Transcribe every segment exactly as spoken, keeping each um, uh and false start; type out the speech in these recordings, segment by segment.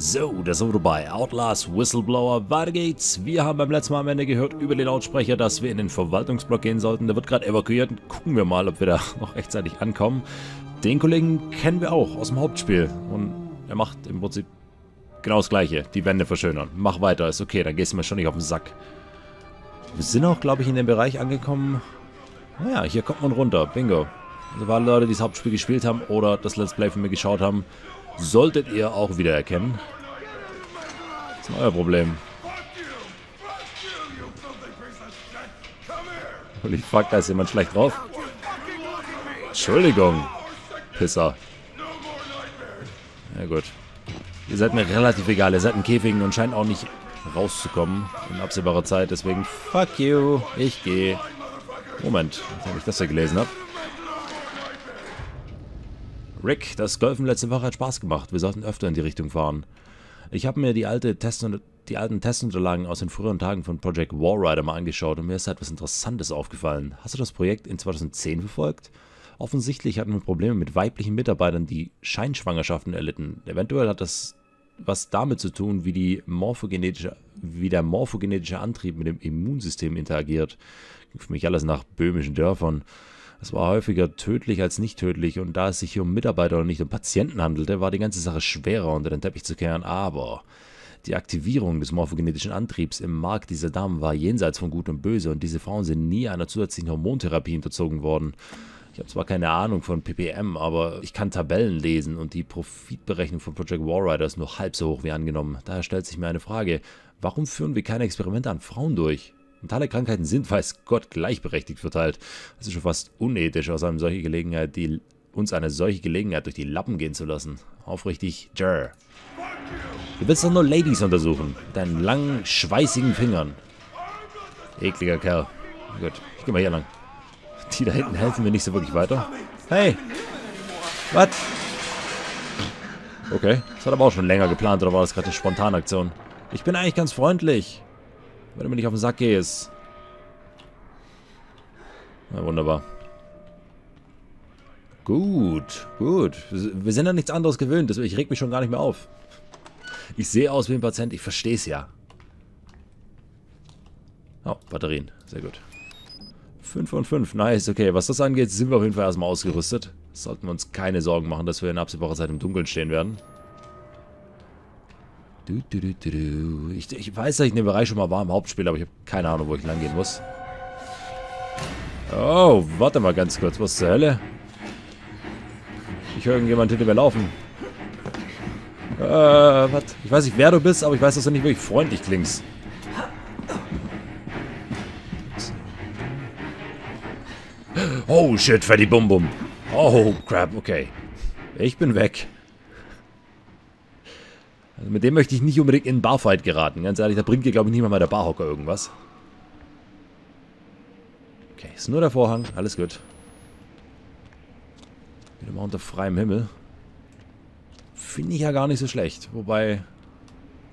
So, das sind wir bei Outlast Whistleblower. Weiter geht's. Wir haben beim letzten Mal am Ende gehört über den Lautsprecher, dass wir in den Verwaltungsblock gehen sollten. Der wird gerade evakuiert. Gucken wir mal, ob wir da noch rechtzeitig ankommen. Den Kollegen kennen wir auch aus dem Hauptspiel. Und er macht im Prinzip genau das Gleiche. Die Wände verschönern. Mach weiter, ist okay. Dann gehst du mir schon nicht auf den Sack. Wir sind auch, glaube ich, in dem Bereich angekommen. Naja, hier kommt man runter. Bingo. Also waren Leute, die das Hauptspiel gespielt haben oder das Let's Play von mir geschaut haben, solltet ihr auch wiedererkennen. Das ist euer Problem. Holy fuck, da ist jemand schlecht drauf. Entschuldigung, Pisser. Ja gut. Ihr seid mir relativ egal. Ihr seid in Käfigen und scheint auch nicht rauszukommen in absehbarer Zeit. Deswegen, fuck you, ich gehe. Moment, wenn ich das hier gelesen habe. Rick, das Golfen letzte Woche hat Spaß gemacht. Wir sollten öfter in die Richtung fahren. Ich habe mir die, alte Test die alten Testunterlagen aus den früheren Tagen von Project Walrider mal angeschaut und mir ist etwas Interessantes aufgefallen. Hast du das Projekt in zweitausendzehn verfolgt? Offensichtlich hatten wir Probleme mit weiblichen Mitarbeitern, die Scheinschwangerschaften erlitten. Eventuell hat das was damit zu tun, wie, die morphogenetische, wie der morphogenetische Antrieb mit dem Immunsystem interagiert. Ging für mich alles nach böhmischen Dörfern. Es war häufiger tödlich als nicht tödlich und da es sich hier um Mitarbeiter und nicht um Patienten handelte, war die ganze Sache schwerer unter den Teppich zu kehren, aber die Aktivierung des morphogenetischen Antriebs im Mark dieser Damen war jenseits von Gut und Böse und diese Frauen sind nie einer zusätzlichen Hormontherapie unterzogen worden. Ich habe zwar keine Ahnung von P P M, aber ich kann Tabellen lesen und die Profitberechnung von Project Walrider ist nur halb so hoch wie angenommen. Daher stellt sich mir eine Frage, warum führen wir keine Experimente an Frauen durch? Mentale Krankheiten sind, weiß Gott, gleichberechtigt verteilt. Es ist schon fast unethisch, aus einer solchen Gelegenheit, die, uns eine solche Gelegenheit durch die Lappen gehen zu lassen. Aufrichtig, Jer. Du willst doch nur Ladies untersuchen. Mit deinen langen, schweißigen Fingern. Ekliger Kerl. Gut, ich geh mal hier lang. Die da hinten helfen mir nicht so wirklich weiter. Hey! Was? Okay, das hat aber auch schon länger geplant, oder war das gerade eine Spontanaktion? Ich bin eigentlich ganz freundlich. Wenn du mir nicht auf den Sack gehst. Na, wunderbar. Gut, gut. Wir sind ja nichts anderes gewöhnt, deswegen reg mich schon gar nicht mehr auf. Ich sehe aus wie ein Patient, ich verstehe es ja. Oh, Batterien. Sehr gut. fünf und fünf, nice, okay. Was das angeht, sind wir auf jeden Fall erstmal ausgerüstet. Sollten wir uns keine Sorgen machen, dass wir in absehbarer Zeit im Dunkeln stehen werden. Du, du, du, du, du. Ich, ich weiß, dass ich in dem Bereich schon mal war im Hauptspiel, aber ich habe keine Ahnung, wo ich lang gehen muss. Oh, warte mal ganz kurz. Was zur Hölle? Ich höre irgendjemand hinter mir laufen. Äh, was? Ich weiß nicht, wer du bist, aber ich weiß, dass du nicht wirklich freundlich klingst. Oh, shit, Fatty Bum Bum. Oh, crap, okay. Ich bin weg. Also mit dem möchte ich nicht unbedingt in einen Barfight geraten. Ganz ehrlich, da bringt dir, glaube ich, niemand mal der Barhocker irgendwas. Okay, ist nur der Vorhang. Alles gut. Wieder mal unter freiem Himmel. Finde ich ja gar nicht so schlecht. Wobei,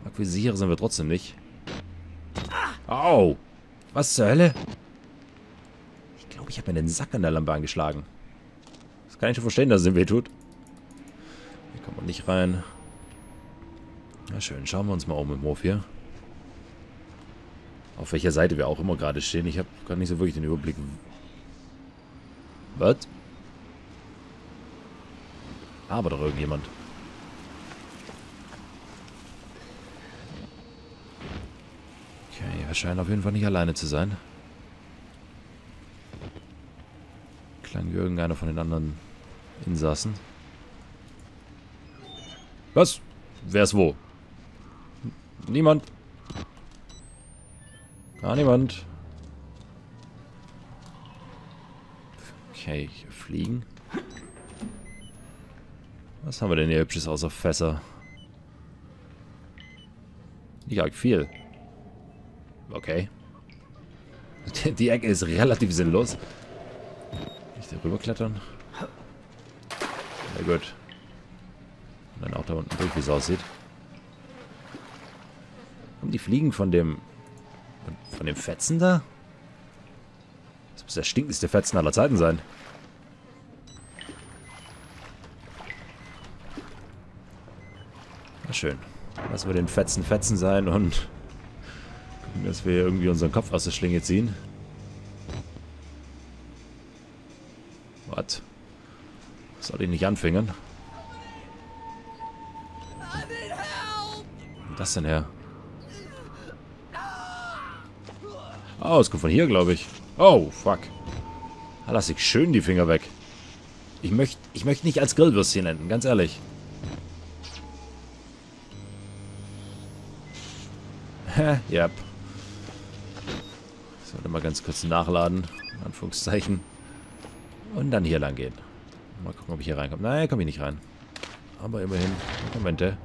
akquisiere sind wir trotzdem nicht. Au! Was zur Hölle? Ich glaube, ich habe mir den Sack an der Lampe angeschlagen. Das kann ich schon verstehen, dass es ihm wehtut. Hier kommt man nicht rein. Na schön, schauen wir uns mal um im Hof hier. Auf welcher Seite wir auch immer gerade stehen. Ich habe gar nicht so wirklich den Überblick. Was? Aber doch irgendjemand. Okay, wir scheinen auf jeden Fall nicht alleine zu sein. Klang wie irgendeiner von den anderen Insassen. Was? Wer ist wo? Niemand. Gar niemand. Okay, hier fliegen. Was haben wir denn hier Hübsches außer Fässer? Nicht arg viel. Okay. Die Ecke ist relativ sinnlos. Nicht darüber klettern. Sehr gut. Und dann auch da unten durch, wie es aussieht. Die Fliegen von dem von dem Fetzen da? Das muss der stinkendste Fetzen aller Zeiten sein. Na schön. Lassen wir den Fetzen Fetzen sein und dass wir irgendwie unseren Kopf aus der Schlinge ziehen. Was? Soll ich nicht anfingern? Was das denn her? Oh, es kommt von hier, glaube ich. Oh, fuck. Da lasse ich schön die Finger weg. Ich möchte ich möcht nicht als Grillwürstchen enden, ganz ehrlich. Hä, yep. Ich sollte mal ganz kurz nachladen, in Anführungszeichen. Und dann hier lang gehen. Mal gucken, ob ich hier reinkomme. Nein, komme ich nicht rein. Aber immerhin. Momente.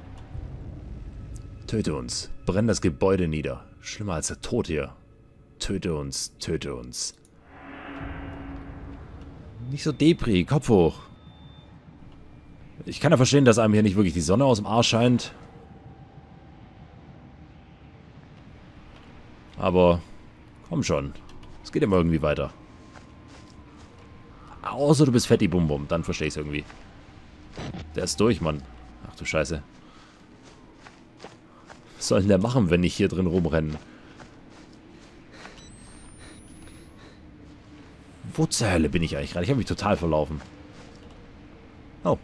Töte uns. Brenn das Gebäude nieder. Schlimmer als der Tod hier. Töte uns, töte uns. Nicht so Depri, Kopf hoch. Ich kann ja verstehen, dass einem hier nicht wirklich die Sonne aus dem Arsch scheint. Aber komm schon. Es geht immer irgendwie weiter. Außer du bist Fetti Bumbum, dann verstehe ich es irgendwie. Der ist durch, Mann. Ach du Scheiße. Was soll denn der machen, wenn ich hier drin rumrenne? Wo zur Hölle bin ich eigentlich gerade? Ich habe mich total verlaufen. Oh.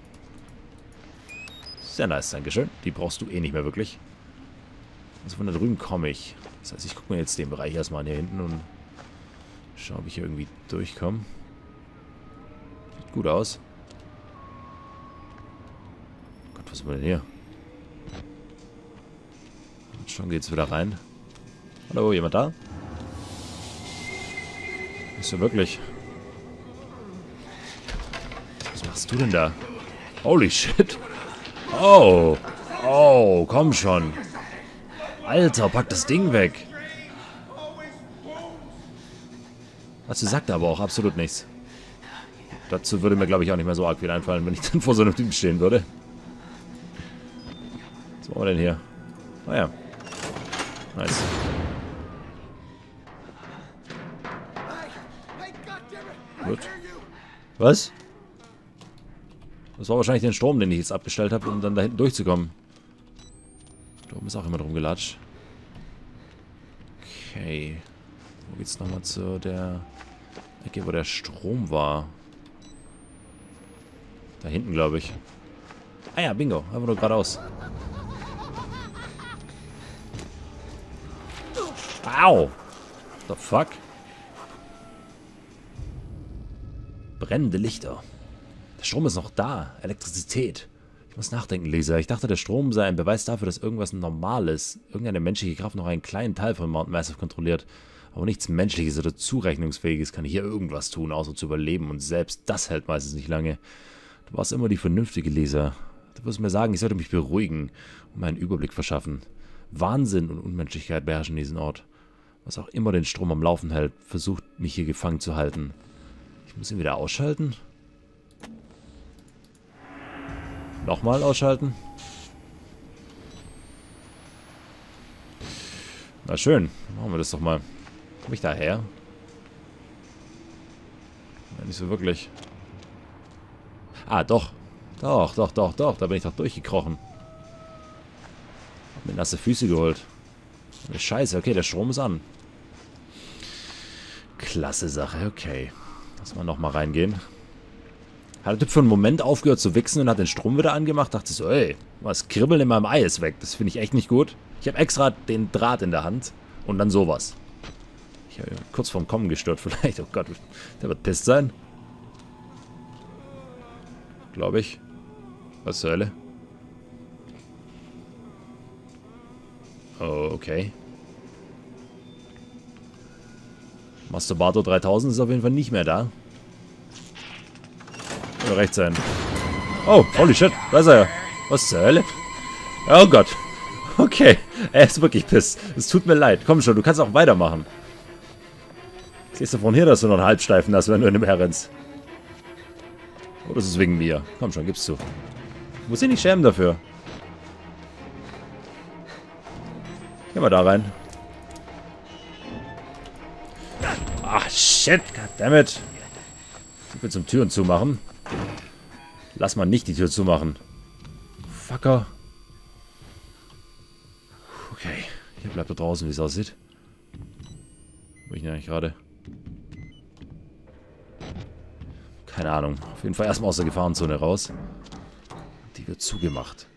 Sehr nice, dankeschön. Die brauchst du eh nicht mehr wirklich. Also von da drüben komme ich. Das heißt, ich gucke mir jetzt den Bereich erstmal an hier hinten und schaue, ob ich hier irgendwie durchkomme. Sieht gut aus. Gott, was haben wir denn hier? Und schon geht's wieder rein. Hallo, jemand da? Ist ja wirklich. Was machst du denn da? Holy shit. Oh. Oh, komm schon. Alter, pack das Ding weg. Dazu sagt er aber auch absolut nichts. Dazu würde mir, glaube ich, auch nicht mehr so arg viel einfallen, wenn ich dann vor so einem Typen stehen würde. Was machen wir denn hier? Naja. Ah, nice. Gut. Was? Das war wahrscheinlich den Strom, den ich jetzt abgestellt habe, um dann da hinten durchzukommen. Da oben ist auch jemand rumgelatscht. Okay. Wo geht's nochmal zu der Ecke, wo der Strom war? Da hinten, glaube ich. Ah ja, bingo. Einfach nur geradeaus. Au! What the fuck? Brennende Lichter. Der Strom ist noch da. Elektrizität. Ich muss nachdenken, Lisa. Ich dachte, der Strom sei ein Beweis dafür, dass irgendwas Normales, irgendeine menschliche Kraft noch einen kleinen Teil von Mount Massive kontrolliert. Aber nichts Menschliches oder Zurechnungsfähiges kann hier irgendwas tun, außer zu überleben. Und selbst das hält meistens nicht lange. Du warst immer die vernünftige Lisa. Du wirst mir sagen, ich sollte mich beruhigen und mir einen Überblick verschaffen. Wahnsinn und Unmenschlichkeit beherrschen diesen Ort. Was auch immer den Strom am Laufen hält, versucht, mich hier gefangen zu halten. Muss ihn wieder ausschalten? Nochmal ausschalten? Na schön, machen wir das doch mal. Komm ich da her? Nein, nicht so wirklich. Ah, doch. Doch, doch, doch, doch. Da bin ich doch durchgekrochen. Hab mir nasse Füße geholt. Scheiße, okay, der Strom ist an. Klasse Sache, okay. Lass mal nochmal reingehen. Hat der Typ für einen Moment aufgehört zu wichsen und hat den Strom wieder angemacht. Dachte so, ey, was kribbeln in meinem Ei ist weg. Das finde ich echt nicht gut. Ich habe extra den Draht in der Hand und dann sowas. Ich habe kurz vorm Kommen gestört vielleicht. Oh Gott, der wird pisst sein. Glaube ich. Was zur Hölle? Oh, okay. Masturbator dreitausend ist auf jeden Fall nicht mehr da. Soll recht sein. Oh, holy shit, da ist er ja. Was zur Hölle? Oh Gott. Okay, er ist wirklich piss. Es tut mir leid. Komm schon, du kannst auch weitermachen. Siehst du von hier, dass du noch einen Halbsteifen hast, wenn du in dem herrennst? Oh, das ist wegen mir. Komm schon, gib's zu. Du musst dich nicht schämen dafür. Gehen wir da rein. Ach, shit, goddammit. Ich will zum Türen zumachen. Lass mal nicht die Tür zumachen. Fucker. Der bleibt da draußen, wie es aussieht. Wo bin ich denn eigentlich gerade? Keine Ahnung. Auf jeden Fall erstmal aus der Gefahrenzone raus. Die wird zugemacht.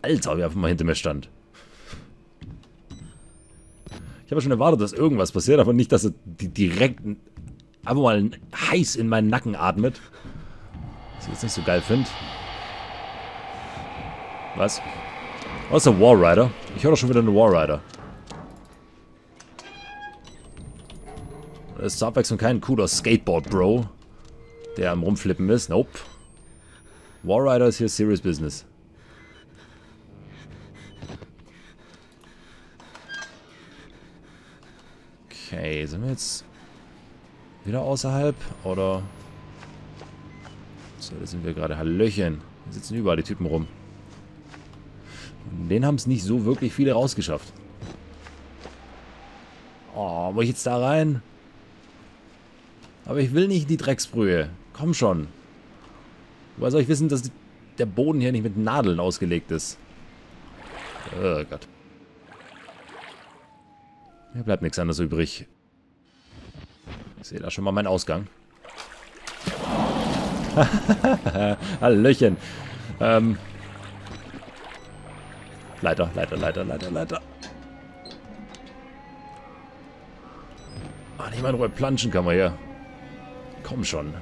Alter, wie einfach mal hinter mir stand. Ich habe schon erwartet, dass irgendwas passiert, aber nicht, dass er direkt einfach mal heiß in meinen Nacken atmet. Was ich jetzt nicht so geil finde. Was? Oh, ist der Walrider. Ich höre doch schon wieder einen Walrider. Das ist zur Abwechslung kein cooler Skateboard-Bro, der am Rumflippen ist. Nope. Walrider ist hier serious business. Okay, sind wir jetzt wieder außerhalb, oder? So, da sind wir gerade. Hallöchen. Da sitzen überall die Typen rum. Und denen haben es nicht so wirklich viele rausgeschafft. Oh, muss ich jetzt da rein? Aber ich will nicht in die Drecksbrühe. Komm schon. Woher soll ich wissen, dass der Boden hier nicht mit Nadeln ausgelegt ist? Oh Gott. Mir bleibt nichts anderes übrig. Ich sehe da schon mal meinen Ausgang. Hallöchen. Ähm. Leiter, Leiter, Leiter, Leiter, Leiter. Ah, nicht mal in Ruhe planschen kann man hier. Komm schon.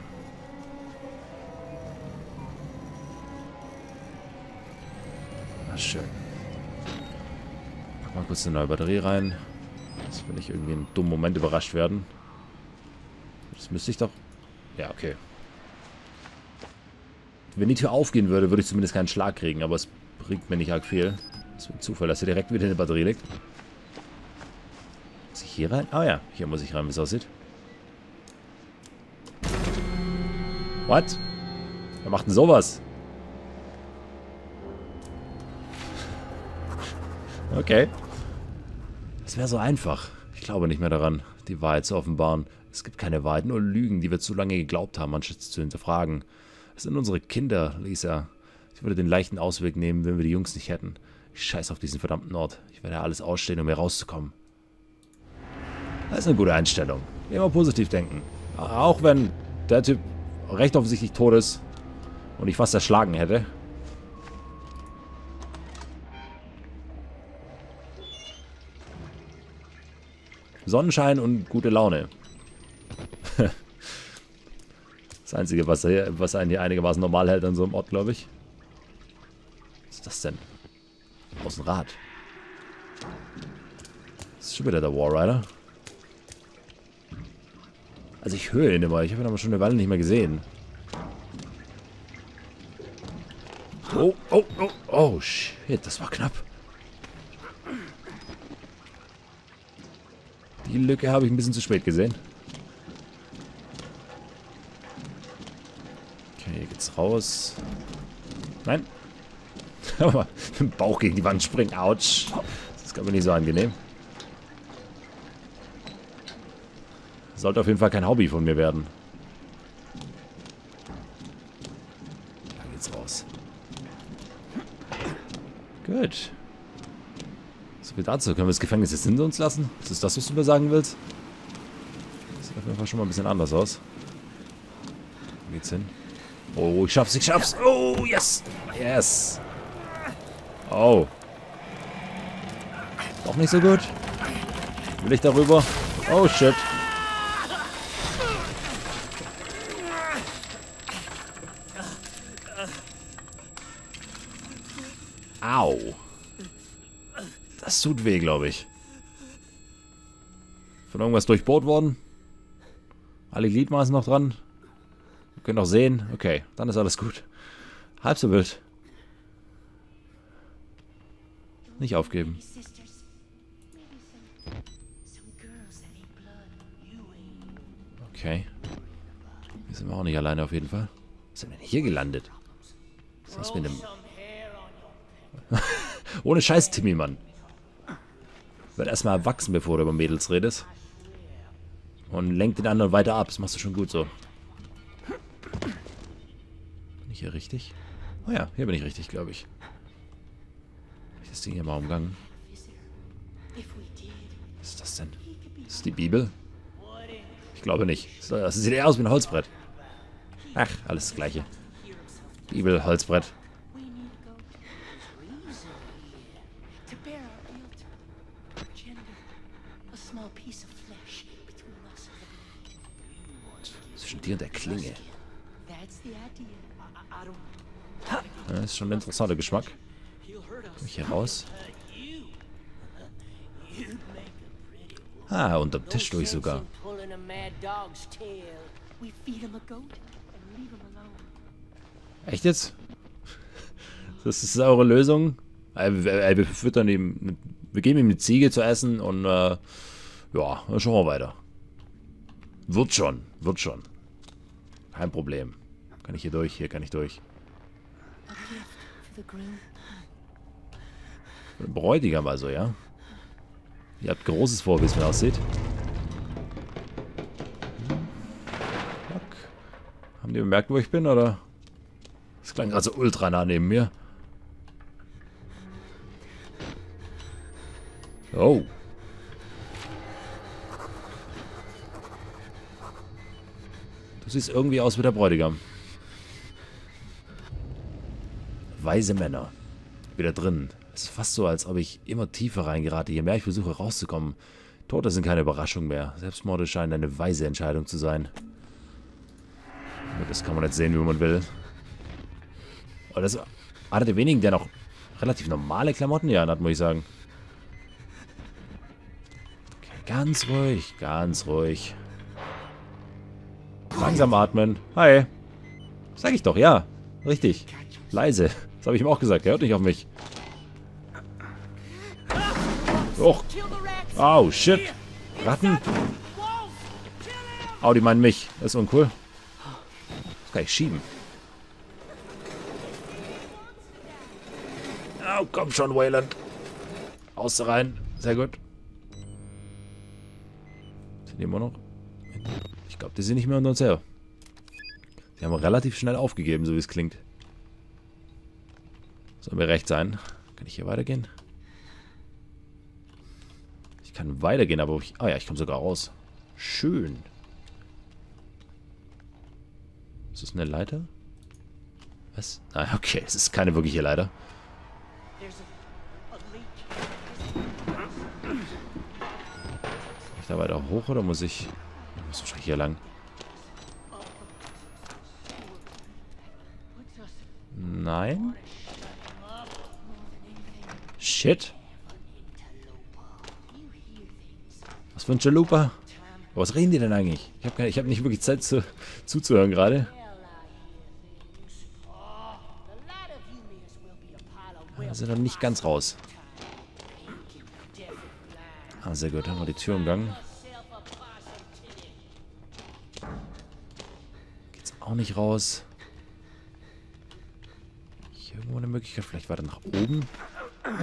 Na schön. Pack mal kurz eine neue Batterie rein. Jetzt will ich irgendwie einen dummen Moment überrascht werden. Das müsste ich doch... Ja, okay. Wenn die Tür aufgehen würde, würde ich zumindest keinen Schlag kriegen, aber es bringt mir nicht arg viel. Das ist ein Zufall, dass hier direkt wieder eine Batterie liegt. Muss ich hier rein? Ah ja, hier muss ich rein, wie es aussieht. What? Wer macht denn sowas? Okay. Es wäre so einfach. Ich glaube nicht mehr daran, die Wahrheit zu offenbaren. Es gibt keine Wahrheit, nur Lügen, die wir zu lange geglaubt haben, anstatt zu hinterfragen. Es sind unsere Kinder, Lisa. Ich würde den leichten Ausweg nehmen, wenn wir die Jungs nicht hätten. Ich scheiß auf diesen verdammten Ort. Ich werde alles ausstehen, um hier rauszukommen. Das ist eine gute Einstellung. Immer positiv denken. Auch wenn der Typ recht offensichtlich tot ist und ich fast erschlagen hätte. Sonnenschein und gute Laune. Das Einzige, was, hier, was einen hier einigermaßen normal hält an so einem Ort, glaube ich. Was ist das denn? Außenrad. Das ist schon wieder der Walrider. Also ich höre ihn immer. Ich habe ihn aber schon eine Weile nicht mehr gesehen. Oh, oh, oh, oh, shit. Das war knapp. Die Lücke habe ich ein bisschen zu spät gesehen. Okay, hier geht's raus. Nein. Aber mit dem Bauch gegen die Wand springen. Autsch. Das ist, glaube ich, nicht so angenehm. Sollte auf jeden Fall kein Hobby von mir werden. Da geht's raus. Gut. So viel dazu. Können wir das Gefängnis jetzt hinter uns lassen? Ist das das, was du mir sagen willst? Das sieht auf jeden Fall schon mal ein bisschen anders aus. Wo geht's hin? Oh, ich schaff's, ich schaff's. Oh, yes. Yes. Oh. Doch nicht so gut. Will ich darüber? Oh, shit. Au. Das tut weh, glaube ich. Von irgendwas durchbohrt worden. Alle Gliedmaßen noch dran. Wir können noch sehen. Okay, dann ist alles gut. Halb so wild. Nicht aufgeben. Okay. Hier sind wir auch nicht alleine auf jeden Fall. Was sind wir denn hier gelandet? Was ist mit dem... Ohne Scheiß, Timmy, Mann. Werd erstmal erwachsen, bevor du über Mädels redest. Und lenk den anderen weiter ab. Das machst du schon gut so. Bin ich hier richtig? Oh ja, hier bin ich richtig, glaube ich. Hab ich das Ding hier mal umgangen? Was ist das denn? Ist das die Bibel? Ich glaube nicht. Das sieht eher aus wie ein Holzbrett. Ach, alles das Gleiche. Bibel, Holzbrett. Zwischen dir und der Klinge. Das ist schon ein interessanter Geschmack. Komm ich hier raus? Ah, unterm Tisch durch sogar. Echt jetzt? Das ist eure Lösung? Wir füttern ihm, wir geben ihm eine Ziege zu essen und äh, ja, dann schauen wir weiter. Wird schon, wird schon. Kein Problem. Kann ich hier durch? Hier kann ich durch. Bräutigam also, ja? Ihr habt Großes vor, wie es mir aussieht. Fuck. Haben die bemerkt, wo ich bin, oder? Das klang gerade so ultra nah neben mir. Oh. Du siehst irgendwie aus wie der Bräutigam. Weise Männer. Wieder drin. Es ist fast so, als ob ich immer tiefer reingerate, je mehr ich versuche rauszukommen. Tote sind keine Überraschung mehr. Selbstmorde scheinen eine weise Entscheidung zu sein. Das kann man jetzt sehen, wie man will. Aber das ist einer der wenigen, der noch relativ normale Klamotten hier anhat, muss ich sagen. Okay, ganz ruhig, ganz ruhig. Langsam atmen. Hi. Sag ich doch, ja. Richtig. Leise. Das habe ich ihm auch gesagt. Er hört nicht auf mich. Och. Oh, shit. Ratten. Oh, die meinen mich. Das ist uncool. Das kann ich schieben. Oh, komm schon, Wayland. Außer rein. Sehr gut. Sind die immer noch? Ich glaube, die sind nicht mehr unter uns her. Die haben relativ schnell aufgegeben, so wie es klingt. Soll mir recht sein. Kann ich hier weitergehen? Ich kann weitergehen, aber ich... Ah ja, ich komme sogar raus. Schön. Ist das eine Leiter? Was? Nein, ah, okay. Es ist keine wirkliche Leiter. Kann ich da weiter hoch oder muss ich... Ich muss wahrscheinlich hier lang. Nein. Shit. Was für ein Chalupa? Was reden die denn eigentlich? Ich habe hab nicht wirklich Zeit zu, zuzuhören gerade. Wir sind noch nicht ganz raus. Ah, sehr gut. Haben wir die Tür umgangen. Geht's auch nicht raus. Hier irgendwo eine Möglichkeit. Vielleicht weiter nach oben.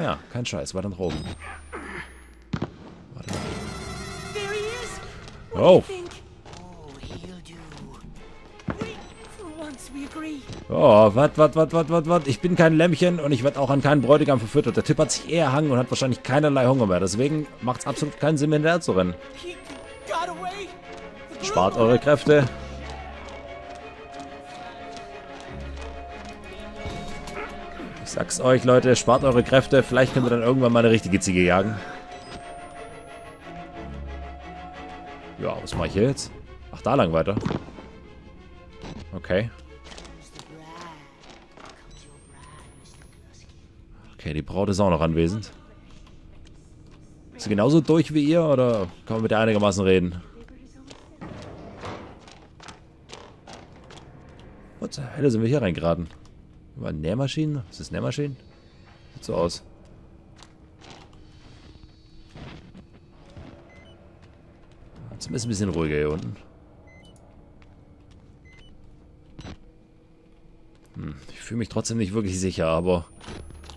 Ja, kein Scheiß. Weiter nach oben. Oh. Oh, wat, wat, wat, wat, wat, wat. Ich bin kein Lämmchen und ich werde auch an keinen Bräutigam verfüttert. Der Typ hat sich eher erhangen und hat wahrscheinlich keinerlei Hunger mehr. Deswegen macht es absolut keinen Sinn, hinterher zu rennen. Spart eure Kräfte. Ich sag's euch, Leute, spart eure Kräfte. Vielleicht könnt ihr dann irgendwann mal eine richtige Ziege jagen. Ja, was mache ich hier jetzt? Ach, da lang weiter. Okay. Okay, die Braut ist auch noch anwesend. Ist sie genauso durch wie ihr oder kann man mit der einigermaßen reden? Was zur Hölle sind wir hier reingeraten? Über Nähmaschinen? Ist das Nähmaschinen? Sieht so aus. Ist ein bisschen ruhiger hier unten. Hm, ich fühle mich trotzdem nicht wirklich sicher, aber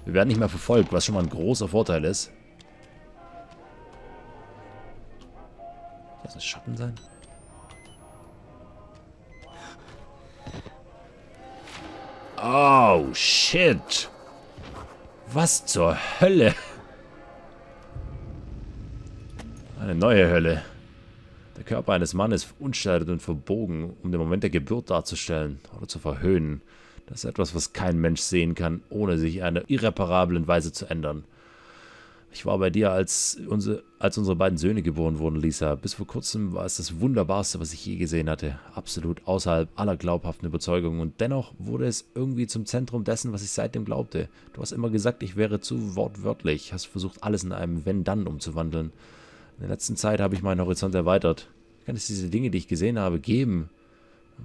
wir werden nicht mehr verfolgt, was schon mal ein großer Vorteil ist. Lass es Schatten sein. Oh, shit. Was zur Hölle? Eine neue Hölle. Der Körper eines Mannes unstaltet und verbogen, um den Moment der Geburt darzustellen oder zu verhöhnen. Das ist etwas, was kein Mensch sehen kann, ohne sich in einer irreparablen Weise zu ändern. Ich war bei dir, als unsere, als unsere beiden Söhne geboren wurden, Lisa. Bis vor kurzem war es das Wunderbarste, was ich je gesehen hatte. Absolut außerhalb aller glaubhaften Überzeugungen. Und dennoch wurde es irgendwie zum Zentrum dessen, was ich seitdem glaubte. Du hast immer gesagt, ich wäre zu wortwörtlich. Hast versucht, alles in einem Wenn-Dann umzuwandeln. In der letzten Zeit habe ich meinen Horizont erweitert. Kann es diese Dinge, die ich gesehen habe, geben?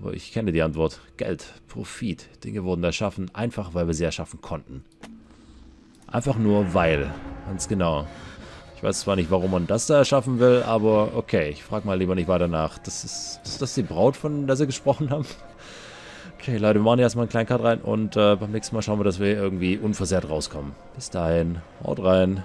Aber ich kenne die Antwort. Geld, Profit. Dinge wurden erschaffen, einfach weil wir sie erschaffen konnten. Einfach nur weil. Ganz genau. Ich weiß zwar nicht, warum man das da erschaffen will, aber okay. Ich frage mal lieber nicht weiter nach. Das ist, ist das die Braut, von der sie gesprochen haben? Okay, Leute, wir machen erstmal einen kleinen Cut rein und äh, beim nächsten Mal schauen wir, dass wir irgendwie unversehrt rauskommen. Bis dahin, haut rein.